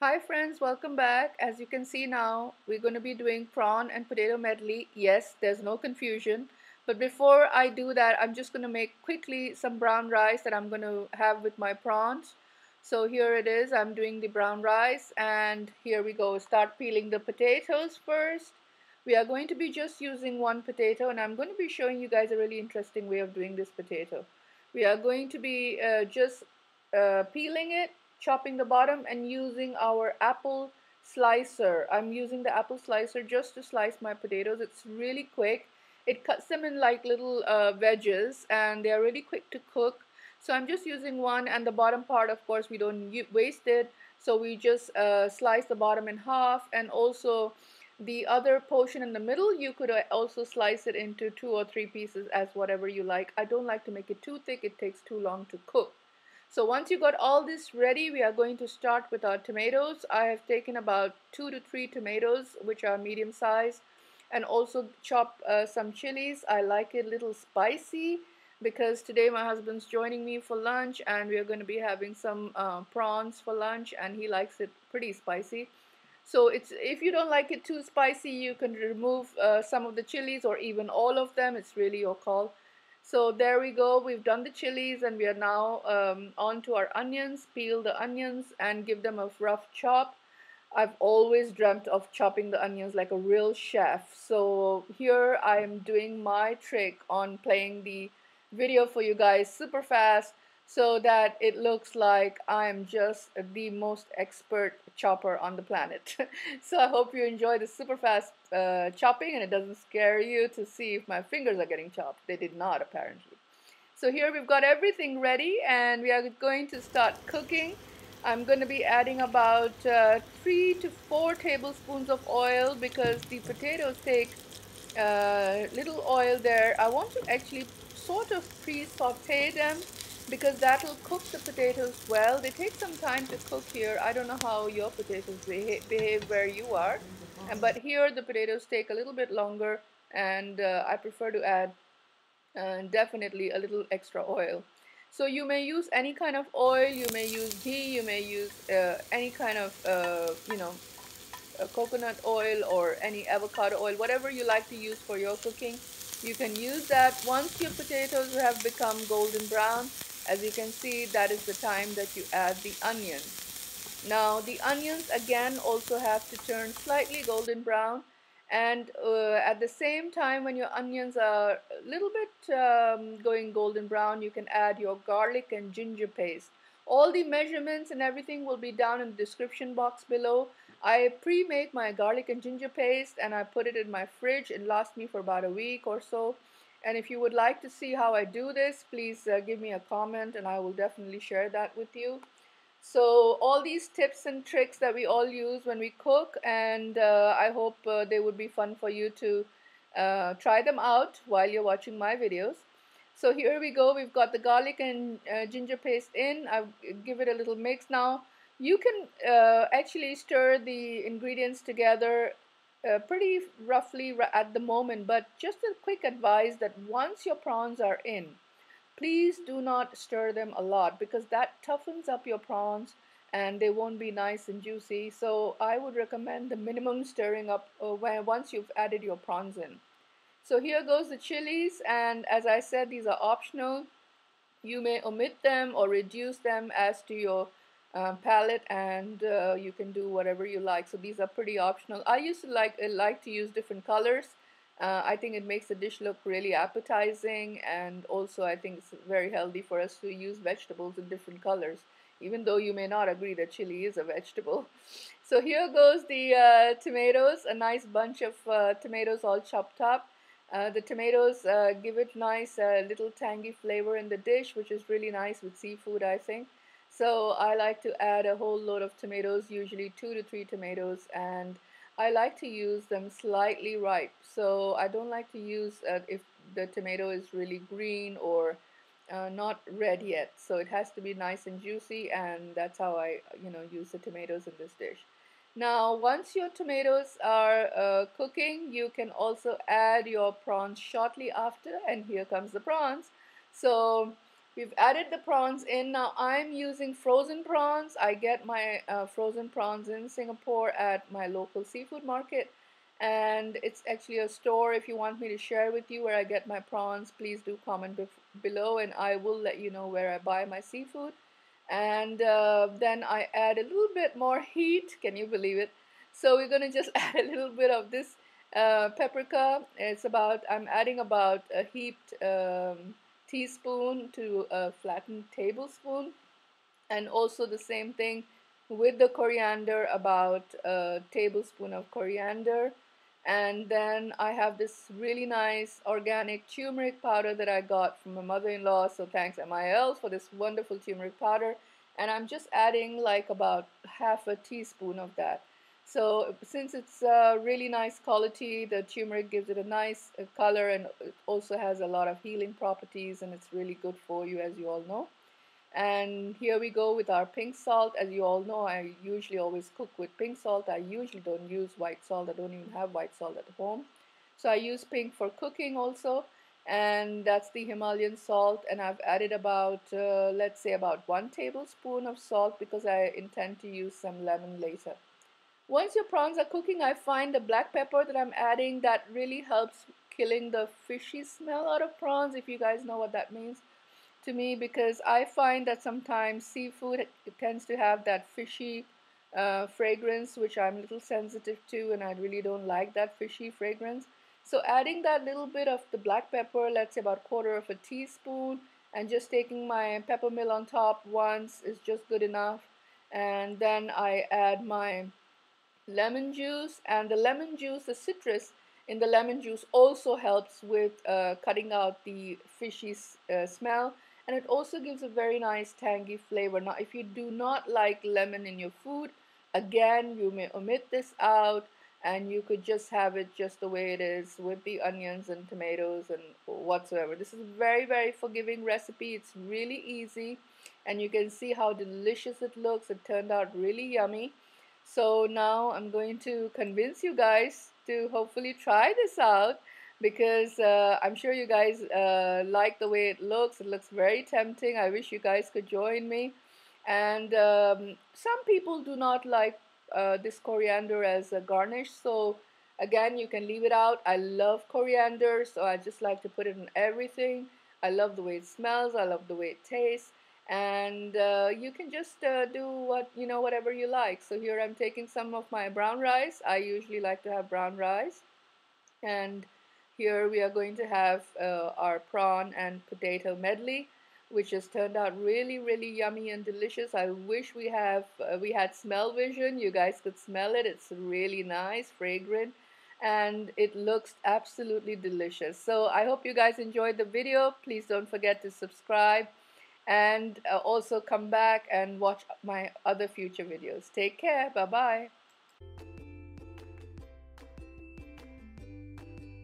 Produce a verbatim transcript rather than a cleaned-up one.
Hi friends, welcome back. As you can see now, we're going to be doing prawn and potato medley. Yes, there's no confusion. But before I do that, I'm just going to make quickly some brown rice that I'm going to have with my prawns. So here it is. I'm doing the brown rice and here we go. Start peeling the potatoes first. We are going to be just using one potato and I'm going to be showing you guys a really interesting way of doing this potato. We are going to be uh, just uh, peeling it, chopping the bottom and using our apple slicer. I'm using the apple slicer just to slice my potatoes. It's really quick. It cuts them in like little uh, wedges and they're really quick to cook. So I'm just using one, and the bottom part, of course, we don't waste it. So we just uh, slice the bottom in half, and also the other portion in the middle, you could also slice it into two or three pieces as whatever you like. I don't like to make it too thick. It takes too long to cook. So once you got all this ready, we are going to start with our tomatoes. I have taken about two to three tomatoes, which are medium size, and also chopped uh, some chilies. I like it a little spicy because today my husband's joining me for lunch and we are going to be having some uh, prawns for lunch, and he likes it pretty spicy. So it's, if you don't like it too spicy, you can remove uh, some of the chilies or even all of them. It's really your call. So there we go, we've done the chilies and we are now um, on to our onions. Peel the onions and give them a rough chop. I've always dreamt of chopping the onions like a real chef. So here I am doing my trick on playing the video for you guys super fast so that it looks like I'm just the most expert chopper on the planet. So I hope you enjoy the super fast uh, chopping and it doesn't scare you to see if my fingers are getting chopped. They did not, apparently. So here we've got everything ready and we are going to start cooking. I'm going to be adding about uh, three to four tablespoons of oil because the potatoes take uh, little oil there. I want to actually sort of pre-saute them, because that will cook the potatoes well. They take some time to cook here. I don't know how your potatoes behave where you are, and but here the potatoes take a little bit longer, and uh, I prefer to add uh, definitely a little extra oil. So you may use any kind of oil, you may use ghee, you may use uh, any kind of, uh, you know, uh, coconut oil or any avocado oil, whatever you like to use for your cooking. You can use that. Once your potatoes have become golden brown, as you can see, that is the time that you add the onions. Now the onions again also have to turn slightly golden brown, and uh, at the same time when your onions are a little bit um, going golden brown, you can add your garlic and ginger paste. All the measurements and everything will be down in the description box below. I pre-made my garlic and ginger paste and I put it in my fridge. It lasts me for about a week or so. And if you would like to see how I do this, please uh, give me a comment and I will definitely share that with you. So all these tips and tricks that we all use when we cook, and uh, I hope uh, they would be fun for you to uh, try them out while you're watching my videos. So here we go, we've got the garlic and uh, ginger paste in. I'll give it a little mix now. You can uh, actually stir the ingredients together Uh, pretty roughly at the moment, but just a quick advice that once your prawns are in, please do not stir them a lot because that toughens up your prawns and they won't be nice and juicy. So I would recommend the minimum stirring up uh, when, once you've added your prawns in. So here goes the chilies, and as I said, these are optional. You may omit them or reduce them as to your Uh, palette, and uh, you can do whatever you like. So these are pretty optional. I used to like uh, like to use different colors. Uh, I think it makes the dish look really appetizing, and also I think it's very healthy for us to use vegetables in different colors, even though you may not agree that chili is a vegetable. So here goes the uh, tomatoes, a nice bunch of uh, tomatoes all chopped up. Uh, the tomatoes uh, give it nice uh, little tangy flavor in the dish, which is really nice with seafood, I think. So I like to add a whole load of tomatoes, usually two to three tomatoes, and I like to use them slightly ripe. So I don't like to use uh, if the tomato is really green or uh, not red yet. So it has to be nice and juicy, and that's how I, you know, use the tomatoes in this dish. Now, once your tomatoes are uh, cooking, you can also add your prawns shortly after, and here comes the prawns. So We've added the prawns in. Now I'm using frozen prawns. I get my uh, frozen prawns in Singapore at my local seafood market, and it's actually a store. If you want me to share with you where I get my prawns, please do comment be below and I will let you know where I buy my seafood. And uh, then I add a little bit more heat. Can you believe it? So we're going to just add a little bit of this uh, paprika. It's about, I'm adding about a heaped um, teaspoon to a flattened tablespoon, and also the same thing with the coriander, about a tablespoon of coriander. And then I have this really nice organic turmeric powder that I got from my mother-in-law, so thanks M I L for this wonderful turmeric powder. And I'm just adding like about half a teaspoon of that. So since it's a really nice quality, the turmeric gives it a nice color, and it also has a lot of healing properties, and it's really good for you, as you all know. And here we go with our pink salt. As you all know, I usually always cook with pink salt. I usually don't use white salt. I don't even have white salt at home. So I use pink for cooking also. And that's the Himalayan salt. And I've added about, uh, let's say about one tablespoon of salt, because I intend to use some lemon later. Once your prawns are cooking, I find the black pepper that I'm adding, that really helps killing the fishy smell out of prawns, if you guys know what that means to me, because I find that sometimes seafood tends to have that fishy uh, fragrance, which I'm a little sensitive to, and I really don't like that fishy fragrance. So adding that little bit of the black pepper, let's say about a quarter of a teaspoon, and just taking my pepper mill on top once is just good enough. And then I add my lemon juice, and the lemon juice, the citrus in the lemon juice also helps with uh, cutting out the fishy uh, smell. And it also gives a very nice tangy flavor. Now, if you do not like lemon in your food, again, you may omit this out, and you could just have it just the way it is with the onions and tomatoes and whatsoever. This is a very, very forgiving recipe. It's really easy, and you can see how delicious it looks. It turned out really yummy. So now I'm going to convince you guys to hopefully try this out, because uh, I'm sure you guys uh, like the way it looks. It looks very tempting. I wish you guys could join me. And um, some people do not like uh, this coriander as a garnish, so again, you can leave it out. I love coriander, so I just like to put it in everything. I love the way it smells. I love the way it tastes. And uh, you can just uh, do what you know, whatever you like. So here I'm taking some of my brown rice. I usually like to have brown rice, and here we are going to have uh, our prawn and potato medley, which has turned out really, really yummy and delicious. I wish we have uh, we had smell vision. You guys could smell it. It's really nice, fragrant, and it looks absolutely delicious. So I hope you guys enjoyed the video. Please don't forget to subscribe. And uh, also come back and watch my other future videos. Take care. Bye-bye.